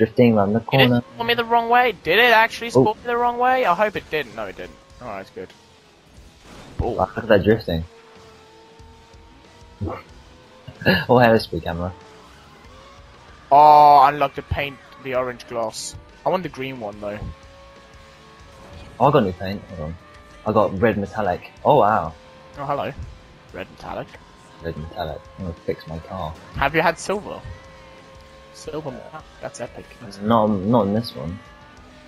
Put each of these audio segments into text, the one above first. drifting around the corner. Did it spot me the wrong way? Did it actually spot me the wrong way? I hope it didn't. No, it didn't. Oh, that's good. Oh, look at that drifting. Oh, have a speed camera. Oh, I like to paint the orange glass. I want the green one though. Oh, I got new paint. Hold on. I got red metallic. Oh wow. Oh hello. Red metallic. Red metallic. I'm gonna fix my car. Have you had silver? Silver metallic. That's epic. Not in this one.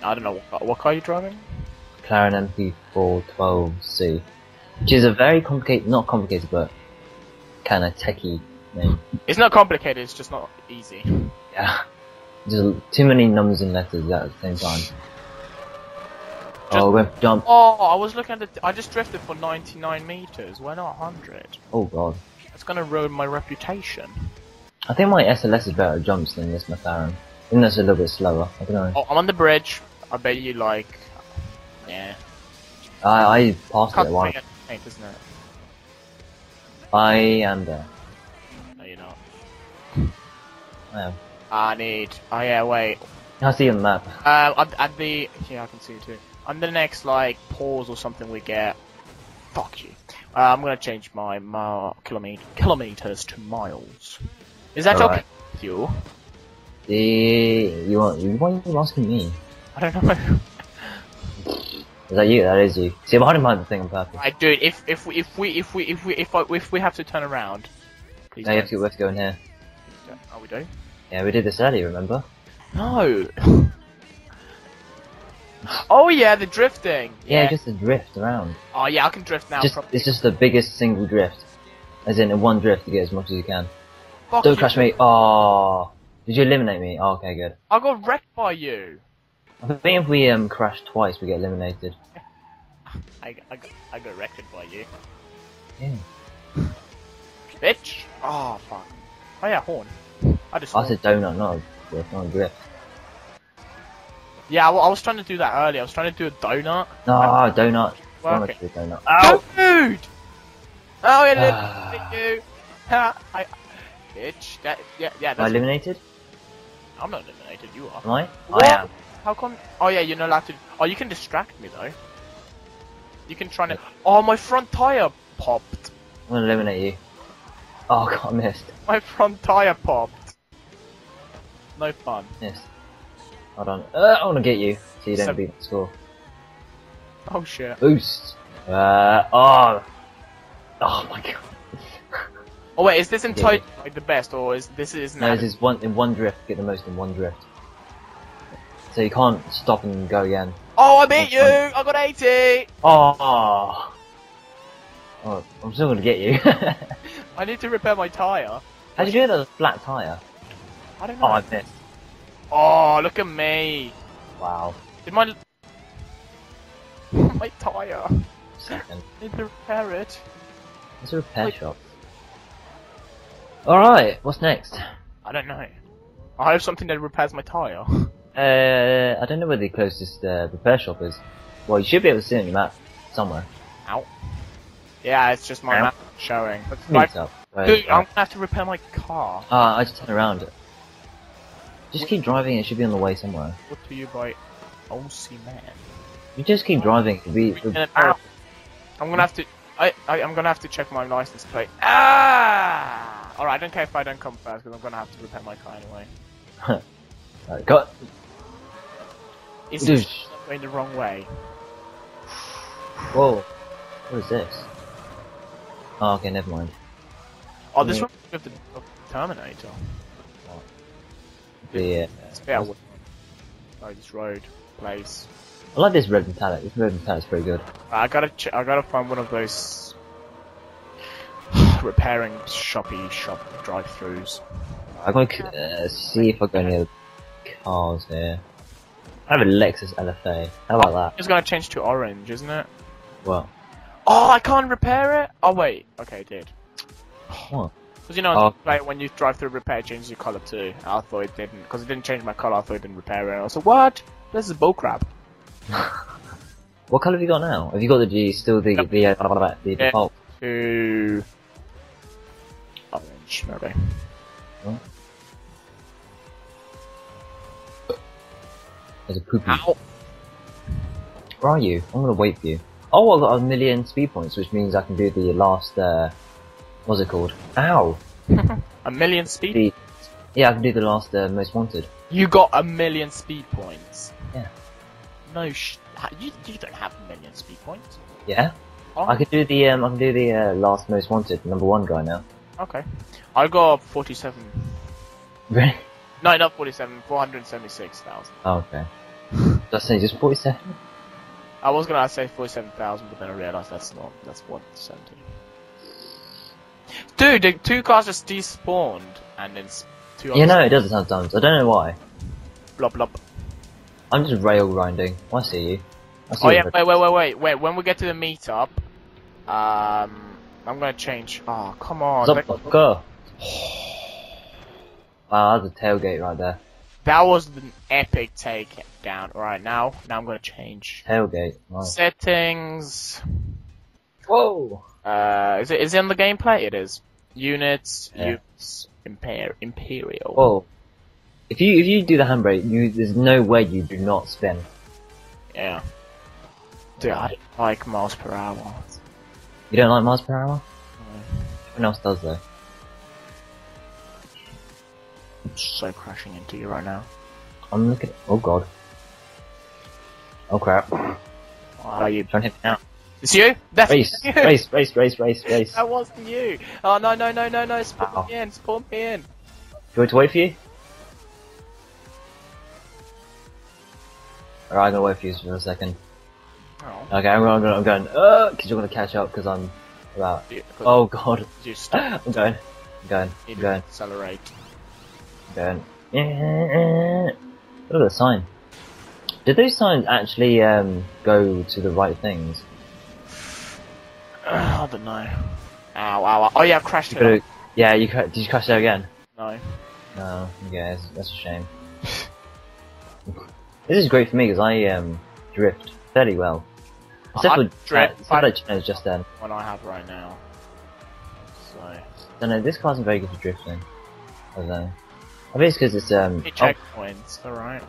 I don't know what car are you driving? McLaren MP4-12C, which is a very complicated, not complicated, but kind of techie name. It's not complicated. It's just not easy. Yeah. There's too many numbers and letters at the same time. Just, oh, we have to jump. Oh, I was looking at the. I just drifted for 99 meters. Why not 100? Oh god. It's gonna ruin my reputation. I think my SLS is better at jumps than this McLaren. Even though it's a little bit slower. I don't know. Oh, I'm on the bridge. I bet you like. Yeah. I passed it once. Isn't it? I am there. No, you're not. I am. I need. Oh yeah, wait. I see on the map. At the yeah, I can see it too. On the next like pause or something we get. Fuck you. I'm gonna change my kilometers to miles. Is that all okay with you? Why are you asking me? I don't know. Is that you? That is you. See, I didn't mind the thing on purpose. I do. If we have to turn around. Please no, you have to go in here. Oh, we do. Yeah, we did this earlier, remember? No! Oh yeah, the drifting! Yeah, just the drift around. Oh yeah, I can drift now. Just, it's just the biggest single drift. As in one drift, you get as much as you can. Fuck Don't you. Crash me! Oh, did you eliminate me? Oh, okay, good. I got wrecked by you! I think if we crash twice, we get eliminated. I got wrecked by you. Yeah. Bitch! Oh, fuck. Oh yeah, horn. I said donut, not a drift. Yeah, well, I was trying to do that earlier. I was trying to do a donut. No, donut. Well, okay. Donut. Ow! Dude! Oh, it eliminated you. Bitch. Yeah. That's am I eliminated? I'm not eliminated. You are. Am I? What? I am. How come? Oh yeah, you're not allowed to. Oh, you can distract me though. You can try to. Oh, my front tire popped. I'm gonna eliminate you. Oh god, I missed. My front tire popped. No fun. Yes. Hold on. I want to get you, so you don't beat the score. Oh shit. Boost. Oh my god. Oh wait, is this in total like the best, or is this isn't? No, this is in one drift. Get the most in one drift. So you can't stop and go again. Oh, I beat you. I got 80. Oh, I'm still gonna get you. I need to repair my tire. How did you get a flat tire? I don't know. Oh, I missed. Oh, look at me. Wow. Did my... my tire. Second. I need to repair it. It's a repair shop. Alright, what's next? I don't know. I have something that repairs my tire. I don't know where the closest repair shop is. Well, you should be able to see it on your map somewhere. Ow. Yeah, it's just my map showing. Dude, I'm gonna have to repair my car. I just turn around it. Just keep driving, it should be on the way somewhere. What do you buy? OC man. You just keep driving. I'm gonna have to. I'm gonna have to check my license plate. Ah! Alright, I don't care if I don't come first because I'm gonna have to repair my car anyway. Alright, got. Is it going the wrong way? Whoa. What is this? Oh, okay, never mind. Oh, this one with the Terminator. Yeah. Like this road place. I like this red metallic. This red metallic's pretty good. I gotta find one of those repairing shop drive-throughs. I gotta see if I got any other cars here. I have a Lexus LFA. How about that? It's gonna change to orange, isn't it? What? Oh, I can't repair it. Oh wait. Okay, it did. What? Because you know, like when you drive through repair, it changes your colour too. I thought it didn't, because it didn't change my colour. I thought it didn't repair it. I was like, what? This is bullcrap. What colour have you got now? Have you got the default? To orange, maybe. What? There's a poopy. Ow. Where are you? I'm gonna wait for you. Oh, I got 1,000,000 speed points, which means I can do the last, what's it called? Ow! 1,000,000 speed? Yeah, I can do the last, Most Wanted. You got 1,000,000 speed points? Yeah. No you don't have 1,000,000 speed points. Yeah? Oh. I can do the, last Most Wanted, #1 guy now. Okay. I got 47. Really? No, not 47, 476,000. Oh, okay. Did I say just 47? I was gonna say 47,000, but then I realised that's not. That's 170. Dude, the two cars just despawned, and then two. Yeah, no, it doesn't sometimes. I don't know why. Blub blub. I'm just rail grinding. I see you. Oh yeah, wait. When we get to the meetup, I'm gonna change. Oh come on. Go. Wow, that's a tailgate right there. That was an epic takedown. Alright, now I'm gonna change. Tailgate. Nice. Settings. Whoa! Is it in the gameplay? It is. Units, yeah. Units, Imperial. Whoa. If you do the handbrake, there's no way you do not spin. Yeah. Dude, I don't like miles per hour. You don't like miles per hour? No. Everyone else does though. I'm so crashing into you right now. I'm looking. Oh god. Oh crap. Why are you trying to hit me now? It's you. That's race, you. Race. That wasn't you. Oh no! Spawn me in. Do you want to wait for you? Alright, I'm gonna wait for you for a second. Oh. Okay, I'm going. Because you're gonna catch up because I'm about. Yeah, oh god. You stop. I'm going. Accelerate. Going. Look at the sign. Did those signs actually go to the right things? I don't know. Ow. Oh yeah, I crashed it. Yeah, did you crash there again? No. No, yeah, that's a shame. This is great for me because I drift fairly well. Except for drift just then. What I have right now. So. I don't know, this car's not very good for drifting. I don't know. I think it's because it's 20 checkpoints, oh, alright.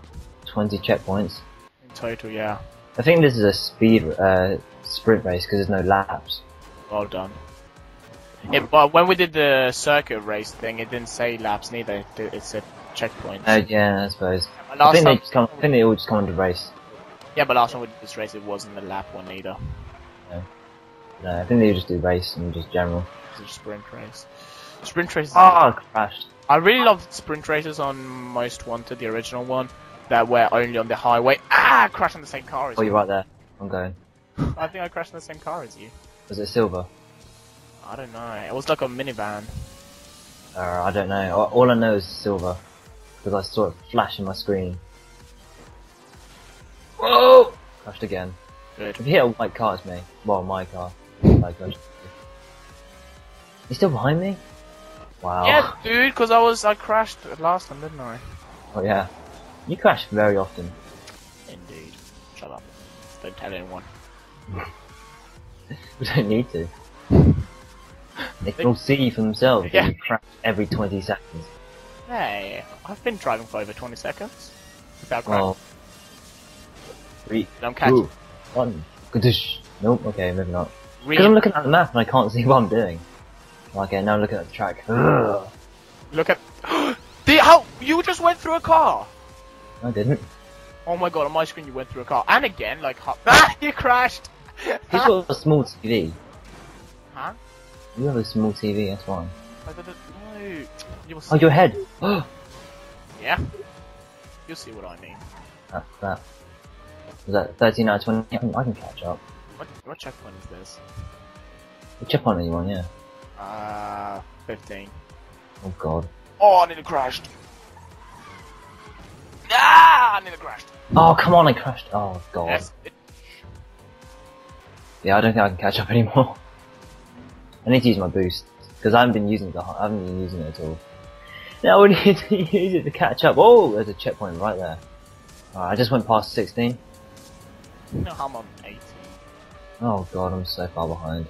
20 checkpoints. In total, yeah. I think this is a sprint race because there's no laps. Well done. But when we did the circuit race thing, it didn't say laps neither, it said checkpoints. Oh yeah, I suppose. Yeah, I think they all just come under race. Yeah, but last time we did this race, it wasn't the lap one either. No. No, I think they just do race and just general. It's a sprint race. Sprint race. Ah, oh, crashed. I really loved sprint races on Most Wanted, the original one, that were only on the highway. Ah, I crashed on the same car as you. Oh, you're right there. I'm going. I think I crashed on the same car as you. Was it silver? I don't know. It was like a minivan. I don't know. All I know is silver. Because I saw it flash in my screen. Whoa! Crashed again. Good. If you hit a white car, it's me. Well, my car. You still behind me? Wow. Yeah, dude, because I crashed last time, didn't I? Oh yeah, you crash very often. Indeed. Shut up. Don't tell anyone. We don't need to. They can all see for themselves. Yeah. You crash every 20 seconds. Hey, I've been driving for over 20 seconds without crashing. Oh. 3. And I'm catching. 2, 1. Goodush. Nope. Okay, maybe not. Because I'm looking at the map and I can't see what I'm doing. Okay, now look at the track. Ugh. Look at how you just went through a car. I didn't. Oh my god, on my screen you went through a car, and again, like you crashed. You got a small TV. Huh? You have a small TV. That's why. I didn't know. Oh, your head. Yeah. You'll see what I mean. That's that. Is that 13 out of 20? I can catch up. What checkpoint is this? The checkpoint anyone? Yeah. 15. Oh god. Oh, I nearly crashed. Ah, I nearly crashed. Oh, come on, I crashed. Oh god. Yes, yeah, I don't think I can catch up anymore. I need to use my boost because I haven't been using it at all. Now we need to use it to catch up. Oh, there's a checkpoint right there. I just went past 16. No, I'm on 18. Oh god, I'm so far behind.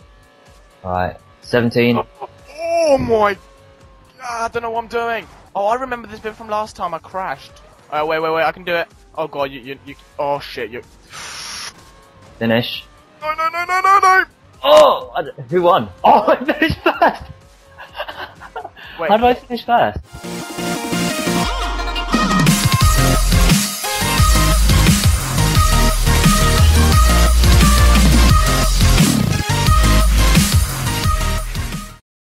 All right. 17. Oh my! I don't know what I'm doing. Oh, I remember this bit from last time I crashed. Alright, wait, I can do it. Oh god, oh shit, Finish. No! Oh! Who won? Oh, I finished first! Wait. How do I finish first?